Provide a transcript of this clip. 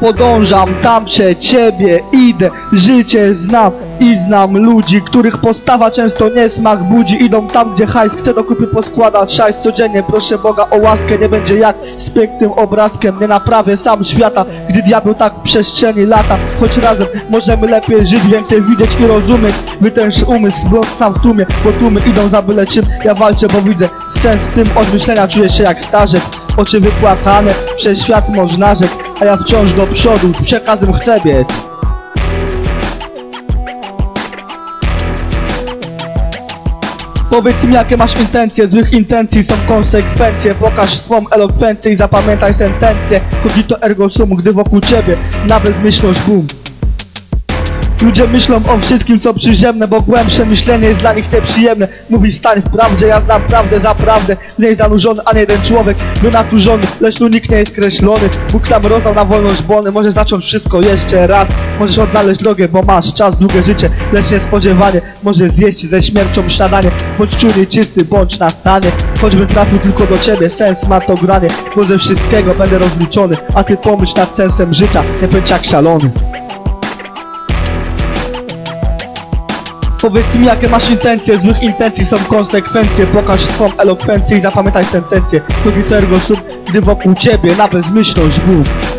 podążam tam przed ciebie, idę, życie znam i znam ludzi, których postawa często niesmak budzi. Idą tam, gdzie hajs chce do kupy poskładać szajs codziennie, proszę Boga o łaskę. Nie będzie jak z pięknym obrazkiem, nie naprawię sam świata, gdy diabeł tak w przestrzeni lata. Choć razem możemy lepiej żyć, więcej widzieć i rozumieć, by ten umysł blok sam w tłumie, bo tłumy idą za byle czym. Ja walczę, bo widzę sens w tym, od myślenia czuję się jak starzec. Oczy wypłakane, przez świat można rzec, a ja wciąż do przodu, przekazem chcę biec. Powiedz mi, jakie masz intencje, złych intencji są konsekwencje. Pokaż swą elokwencję i zapamiętaj sentencję. Cogito ergo sum, gdy wokół ciebie nawet myślność boom. Ludzie myślą o wszystkim, co przyziemne, bo głębsze myślenie jest dla nich nieprzyjemne. Mówi stań w prawdzie, ja znam prawdę zaprawdę. W niej zanurzony, a nie jeden człowiek wynaturzony, lecz tu nikt nie jest kreślony. Bóg tam rozdał na wolność błony. Możesz zacząć wszystko jeszcze raz, możesz odnaleźć drogę, bo masz czas, długie życie, lecz niespodziewanie. Możesz zjeść ze śmiercią śniadanie, bądź czujny, czysty, bądź na stanie. Choćbym trafił tylko do ciebie, sens ma to granie, bo ze wszystkiego będę rozliczony, a ty pomyśl nad sensem życia, nie bądź jak szalony. Powiedz mi, jakie masz intencje, złych intencji są konsekwencje. Pokaż swą elokwencję i zapamiętaj sentencję. Cogito ergo sum, gdy wokół ciebie nawet myślność boom.